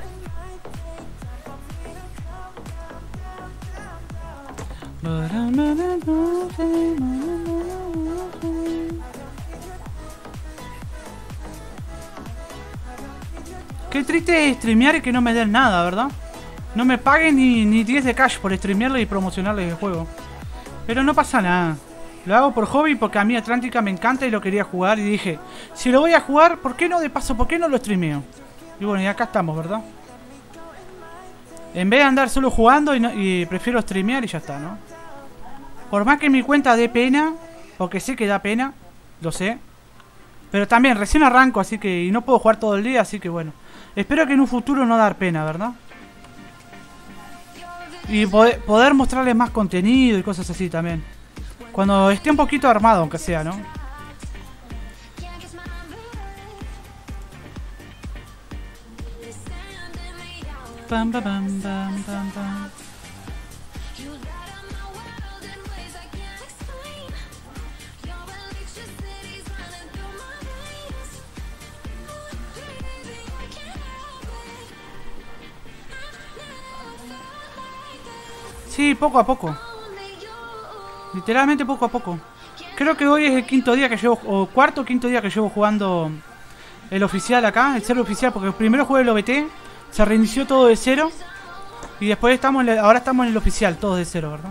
Qué triste es streamear y que no me den nada, ¿verdad? No me paguen ni, ni diez de cash por streamearles y promocionarles el juego. Pero no pasa nada. Lo hago por hobby porque a mí Atlantica me encanta y lo quería jugar. Y dije, si lo voy a jugar, ¿por qué no de paso? ¿Por qué no lo streameo? Y bueno, y acá estamos, ¿verdad? En vez de andar solo jugando y, no, y prefiero streamear y ya está, ¿no? Por más que mi cuenta dé pena, porque sé que da pena, lo sé. Pero también, recién arranco, así que... Y no puedo jugar todo el día, así que bueno. Espero que en un futuro no dar pena, ¿verdad? Y poder, poder mostrarles más contenido y cosas así también. Cuando esté un poquito armado, aunque sea, ¿no? Pam, pam, pam, pam, pam. Sí, poco a poco. Literalmente poco a poco. Creo que hoy es el quinto día que llevo... O cuarto o quinto día que llevo jugando el oficial acá. El cero oficial. Porque primero jugué el O B T. Se reinició todo de cero. Y después estamos... En la, ahora estamos en el oficial. Todos de cero, ¿verdad?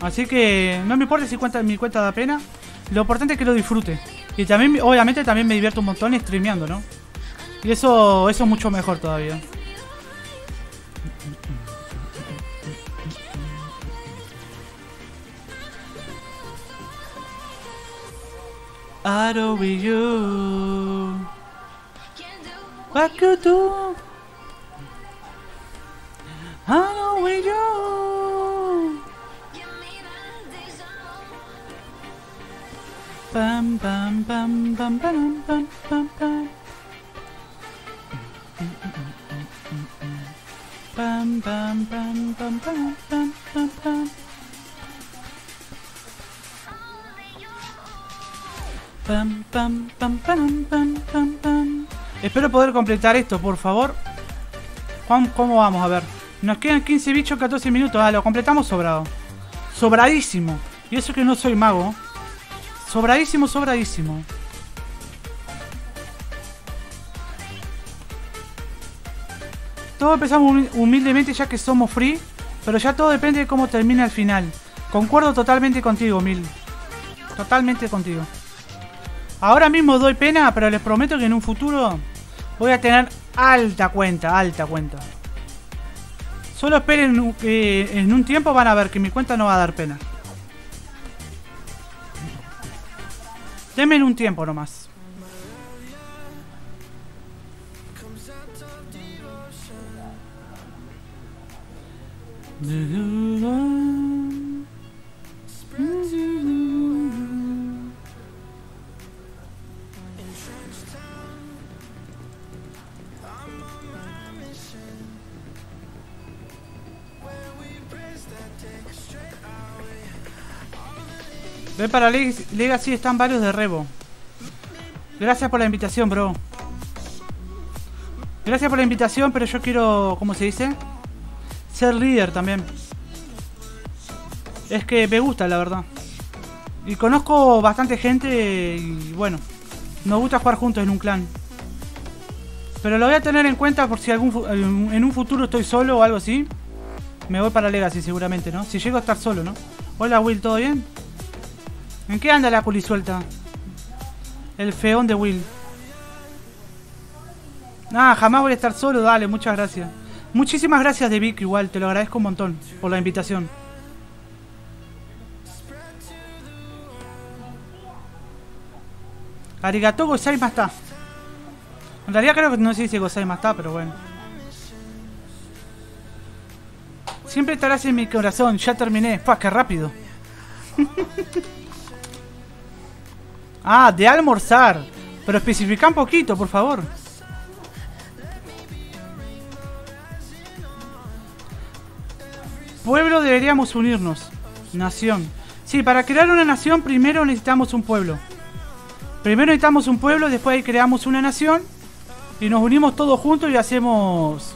Así que no me importa si cuenta, mi cuenta da pena. Lo importante es que lo disfrute. Y también, obviamente, también me divierto un montón streameando, ¿no? Y eso, eso es mucho mejor todavía. I don't be you. What you do? I don't be you. Pam pam pam pam pam pam pam pam pam pam pam pam pam pam pam. Pam pam pam pam pam pam pam. Espero poder completar esto, por favor. Juan, ¿cómo vamos? A ver. Nos quedan quince bichos, catorce minutos. Ah, lo completamos sobrado. Sobradísimo. Y eso que no soy mago. Sobradísimo, sobradísimo. Todos empezamos humildemente ya que somos free, pero ya todo depende de cómo termina el final. Concuerdo totalmente contigo, Mil. Totalmente contigo. Ahora mismo doy pena, pero les prometo que en un futuro voy a tener alta cuenta, alta cuenta. Solo esperen que en un tiempo van a ver que mi cuenta no va a dar pena. Denme un tiempo nomás. Ven para Legacy, están varios de rebo. Gracias por la invitación, bro. Gracias por la invitación, pero yo quiero, ¿cómo se dice? Ser líder también. Es que me gusta, la verdad. Y conozco bastante gente y bueno, nos gusta jugar juntos en un clan. Pero lo voy a tener en cuenta por si algún, en un futuro estoy solo o algo así. Me voy para Legacy seguramente, ¿no? Si llego a estar solo, ¿no? Hola Will, ¿todo bien? ¿En qué anda la culisuelta? El feón de Will. Nada, jamás voy a estar solo, dale, muchas gracias. Muchísimas gracias de Vic, igual, te lo agradezco un montón por la invitación. Arigato gozai masta. En realidad creo que no se dice gozai masta, pero bueno. Siempre estarás en mi corazón, ya terminé. Pues qué rápido. Ah, de almorzar. Pero especifica un poquito, por favor. Pueblo deberíamos unirnos. Nación. Sí, para crear una nación primero necesitamos un pueblo. Primero necesitamos un pueblo, después ahí creamos una nación. Y nos unimos todos juntos y hacemos...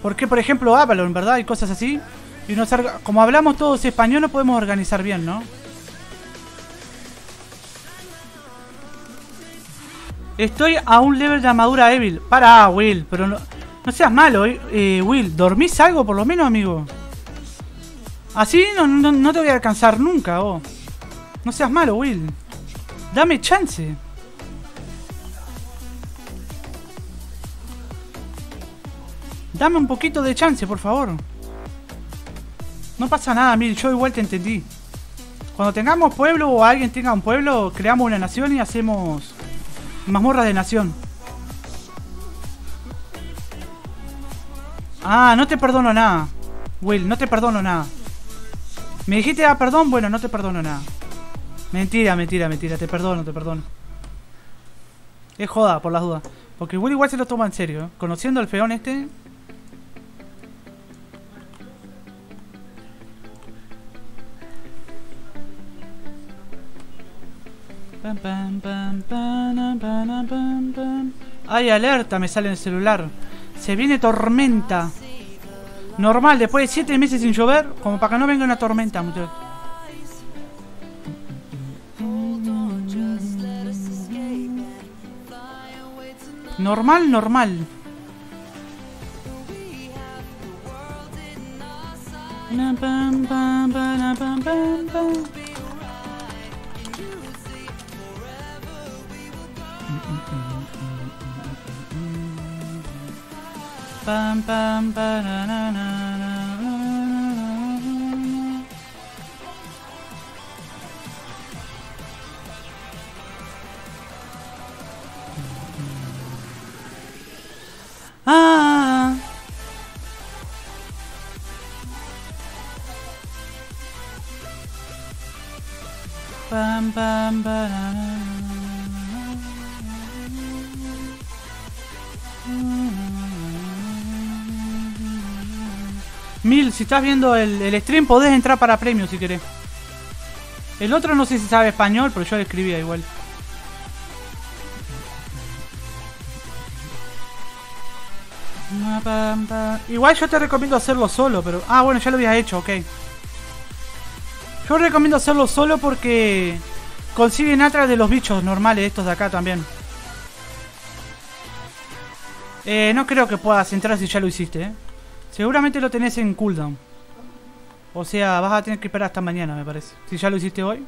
Porque, por ejemplo, Avalon, ¿verdad? Y cosas así. Y nos arga... como hablamos todos español, nos podemos organizar bien, ¿no? Estoy a un level de armadura evil. Para, Will, pero no, no seas malo, eh, Will. ¿Dormís algo por lo menos, amigo? Así no, no, no te voy a alcanzar nunca, oh. No seas malo, Will. Dame chance. Dame un poquito de chance, por favor. No pasa nada, Mil. Yo igual te entendí. Cuando tengamos pueblo o alguien tenga un pueblo, creamos una nación y hacemos mazmorras de nación. Ah, no te perdono nada, Will, no te perdono nada. Me dijiste, ah, perdón, bueno, no te perdono nada. Mentira, mentira, mentira, te perdono, te perdono. Es joda, por las dudas. Porque Will igual se lo toma en serio, ¿eh? Conociendo al feón este. Ay, alerta, me sale en el celular. Se viene tormenta. Normal, después de siete meses sin llover, como para que no venga una tormenta, muchachos. Normal, normal. Pam pam pa na na na na na. Ah. Pam pam pa na na. Mil, si estás viendo el, el stream, podés entrar para premios si querés. El otro no sé si sabe español, pero yo le escribía igual. Igual yo te recomiendo hacerlo solo, pero... Ah, bueno, ya lo habías hecho, ok. Yo recomiendo hacerlo solo porque consiguen atrás de los bichos normales estos de acá también. Eh, no creo que puedas entrar si ya lo hiciste, eh. Seguramente lo tenés en cooldown. O sea, vas a tener que esperar hasta mañana, me parece. Si ya lo hiciste hoy.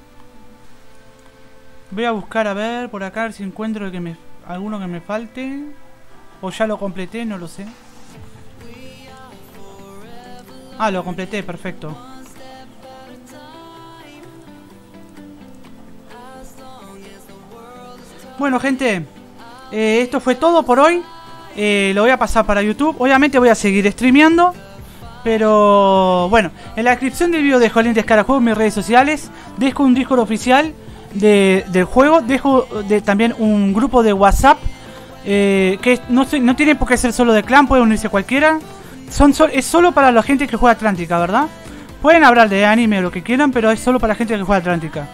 Voy a buscar a ver por acá si encuentro que me, alguno que me falte. O ya lo completé, no lo sé. Ah, lo completé, perfecto. Bueno, gente. Eh, esto fue todo por hoy. Eh, lo voy a pasar para YouTube. Obviamente voy a seguir streameando. Pero bueno, en la descripción del video dejo el link de descarga mis redes sociales. Dejo un Discord oficial de, del juego. Dejo de, también un grupo de WhatsApp. Eh, que no, no tiene por qué ser solo de clan, puede unirse cualquiera. Son so, es solo para la gente que juega Atlantica, ¿verdad? Pueden hablar de anime o lo que quieran, pero es solo para la gente que juega Atlantica.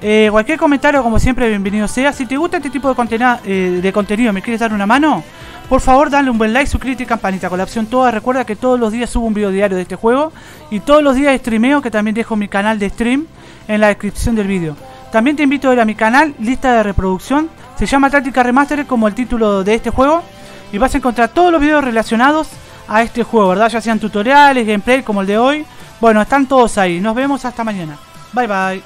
Eh, cualquier comentario, como siempre, bienvenido sea. Si te gusta este tipo de, contenido, eh, de contenido, me quieres dar una mano, por favor dale un buen like, suscríbete y campanita con la opción toda. Recuerda que todos los días subo un video diario de este juego. Y todos los días streameo, que también dejo mi canal de stream en la descripción del video. También te invito a ir a mi canal, lista de reproducción. Se llama Atlantica Remastered, como el título de este juego. Y vas a encontrar todos los videos relacionados a este juego, ¿verdad? Ya sean tutoriales, gameplay como el de hoy. Bueno, están todos ahí. Nos vemos hasta mañana. Bye bye.